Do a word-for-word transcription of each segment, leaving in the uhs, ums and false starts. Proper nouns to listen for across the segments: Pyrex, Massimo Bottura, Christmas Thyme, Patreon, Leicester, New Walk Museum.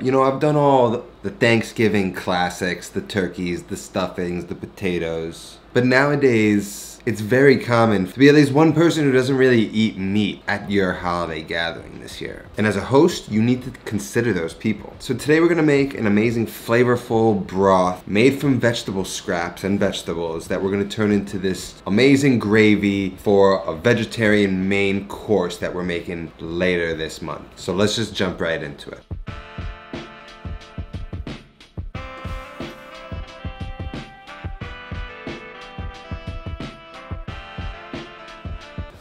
You know, I've done all the Thanksgiving classics, the turkeys, the stuffings, the potatoes. But nowadays, it's very common to be at least one person who doesn't really eat meat at your holiday gathering this year. And as a host, you need to consider those people. So today we're gonna make an amazing flavorful broth made from vegetable scraps and vegetables that we're gonna turn into this amazing gravy for a vegetarian main course that we're making later this month. So let's just jump right into it.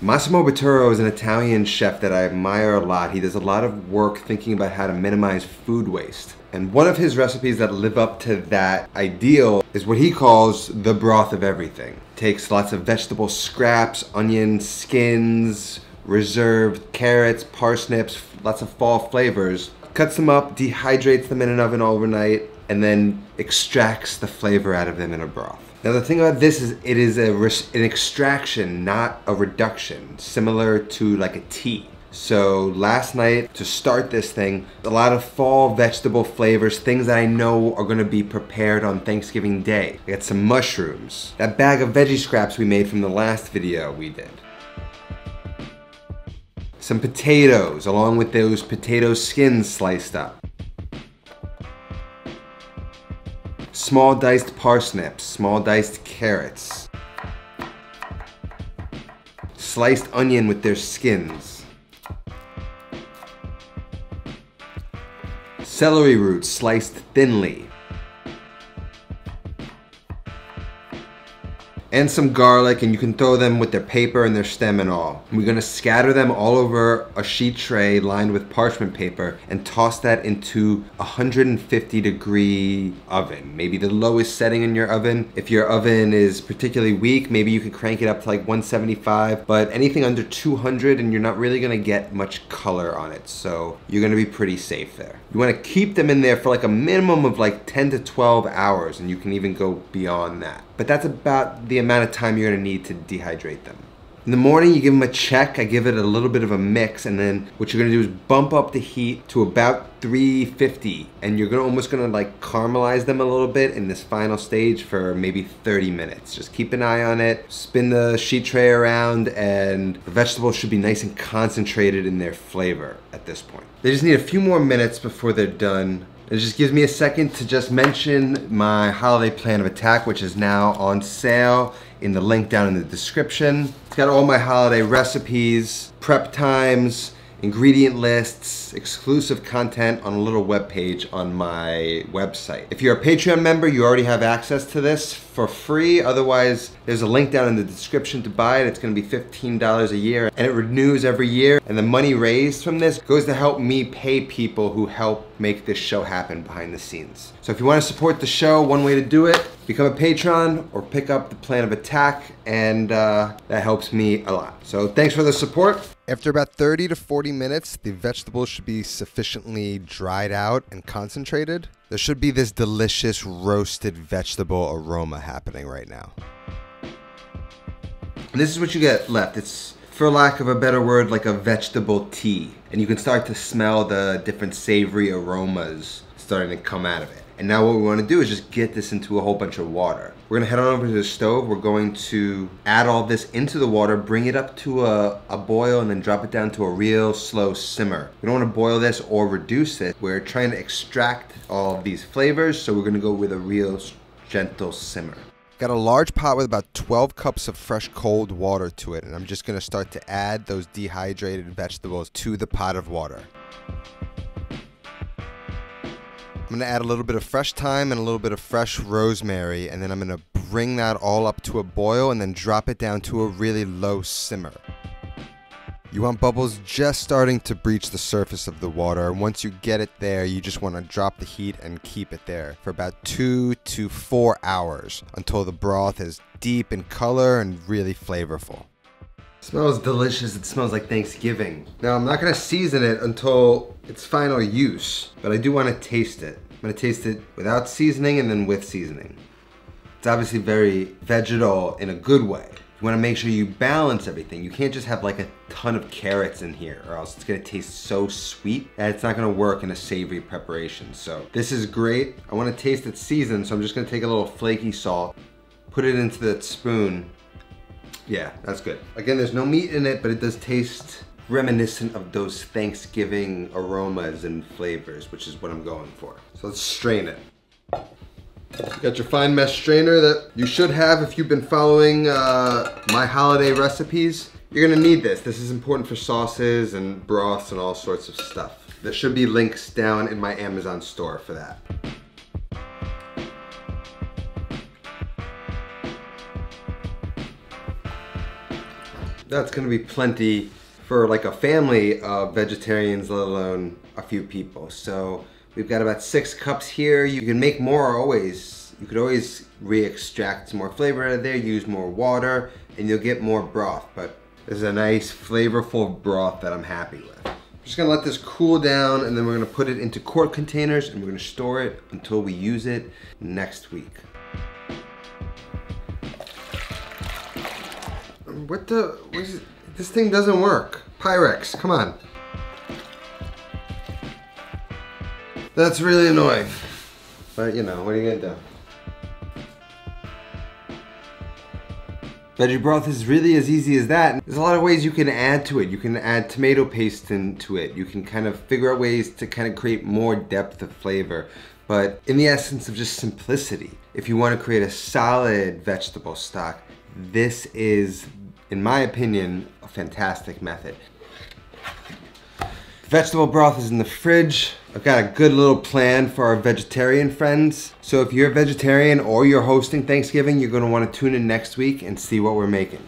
Massimo Bottura is an Italian chef that I admire a lot. He does a lot of work thinking about how to minimize food waste. And one of his recipes that live up to that ideal is what he calls the broth of everything. Takes lots of vegetable scraps, onion skins, reserved carrots, parsnips, lots of fall flavors. Cuts them up, dehydrates them in an oven overnight, and then extracts the flavor out of them in a broth. Now the thing about this is it is a an extraction, not a reduction, similar to like a tea. So last night, to start this thing, a lot of fall vegetable flavors, things that I know are gonna be prepared on Thanksgiving Day. I got some mushrooms, that bag of veggie scraps we made from the last video we did. Some potatoes, along with those potato skins sliced up. Small diced parsnips, small diced carrots. Sliced onion with their skins. Celery roots sliced thinly. And some garlic, and you can throw them with their paper and their stem and all. We're gonna scatter them all over a sheet tray lined with parchment paper and toss that into a one hundred fifty degree oven. Maybe the lowest setting in your oven. If your oven is particularly weak, maybe you could crank it up to like one seventy-five, but anything under two hundred and you're not really gonna get much color on it, so you're gonna be pretty safe there. You wanna keep them in there for like a minimum of like ten to twelve hours, and you can even go beyond that. But that's about the amount of time you're gonna need to dehydrate them. In the morning, you give them a check. I give it a little bit of a mix, and then what you're gonna do is bump up the heat to about three fifty, and you're gonna almost gonna like caramelize them a little bit in this final stage for maybe thirty minutes. Just keep an eye on it, spin the sheet tray around, and the vegetables should be nice and concentrated in their flavor at this point. They just need a few more minutes before they're done. It just gives me a second to just mention my holiday plan of attack, which is now on sale in the link down in the description. It's got all my holiday recipes, prep times, ingredient lists, exclusive content on a little webpage on my website. If you're a Patreon member, you already have access to this for free. Otherwise, there's a link down in the description to buy it. It's gonna be fifteen dollars a year, and it renews every year. And the money raised from this goes to help me pay people who help make this show happen behind the scenes. So if you wanna support the show, one way to do it, become a patron or pick up the plan of attack, and uh, that helps me a lot. So thanks for the support. After about thirty to forty minutes, the vegetables should be sufficiently dried out and concentrated. There should be this delicious roasted vegetable aroma happening right now. And this is what you get left. It's, for lack of a better word, like a vegetable tea. And you can start to smell the different savory aromas starting to come out of it. And now what we want to do is just get this into a whole bunch of water. We're going to head on over to the stove. We're going to add all this into the water, bring it up to a, a boil, and then drop it down to a real slow simmer. We don't want to boil this or reduce it. We're trying to extract all of these flavors, so we're going to go with a real gentle simmer. Got a large pot with about twelve cups of fresh cold water to it, and I'm just going to start to add those dehydrated vegetables to the pot of water. I'm gonna add a little bit of fresh thyme and a little bit of fresh rosemary, and then I'm gonna bring that all up to a boil and then drop it down to a really low simmer. You want bubbles just starting to breach the surface of the water, and once you get it there, you just wanna drop the heat and keep it there for about two to four hours until the broth is deep in color and really flavorful. Smells delicious, it smells like Thanksgiving. Now I'm not gonna season it until its final use, but I do wanna taste it. I'm gonna taste it without seasoning and then with seasoning. It's obviously very vegetal in a good way. You wanna make sure you balance everything. You can't just have like a ton of carrots in here or else it's gonna taste so sweet and it's not gonna work in a savory preparation. So this is great. I wanna taste it seasoned, so I'm just gonna take a little flaky salt, put it into that spoon. Yeah, that's good. Again, there's no meat in it, but it does taste reminiscent of those Thanksgiving aromas and flavors, which is what I'm going for. So let's strain it. You got your fine mesh strainer that you should have if you've been following uh, my holiday recipes. You're gonna need this. This is important for sauces and broths and all sorts of stuff. There should be links down in my Amazon store for that. That's gonna be plenty for like a family of vegetarians, let alone a few people. So we've got about six cups here. You can make more always. You could always re-extract some more flavor out of there, use more water, and you'll get more broth. But this is a nice, flavorful broth that I'm happy with. I'm just gonna let this cool down, and then we're gonna put it into quart containers, and we're gonna store it until we use it next week. What the, what is, this thing doesn't work. Pyrex, come on. That's really annoying. But you know, what are you gonna do? Veggie broth is really as easy as that. There's a lot of ways you can add to it. You can add tomato paste into it. You can kind of figure out ways to kind of create more depth of flavor. But in the essence of just simplicity, if you want to create a solid vegetable stock, this is, in my opinion, a fantastic method. Vegetable broth is in the fridge. I've got a good little plan for our vegetarian friends. So if you're a vegetarian or you're hosting Thanksgiving, you're gonna wanna tune in next week and see what we're making.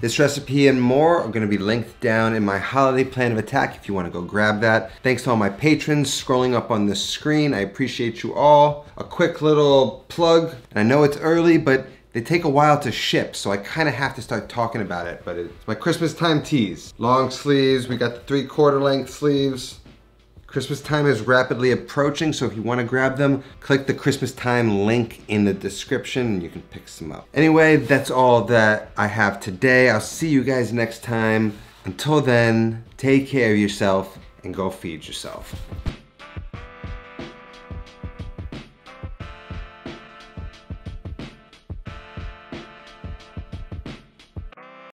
This recipe and more are gonna be linked down in my holiday plan of attack if you wanna go grab that. Thanks to all my patrons scrolling up on the screen. I appreciate you all. A quick little plug, and I know it's early, but they take a while to ship, so I kind of have to start talking about it, but it's my Christmas time tees. Long sleeves, we got the three quarter length sleeves. Christmas time is rapidly approaching, so if you want to grab them, click the Christmas time link in the description and you can pick some up. Anyway, that's all that I have today. I'll see you guys next time. Until then, take care of yourself and go feed yourself.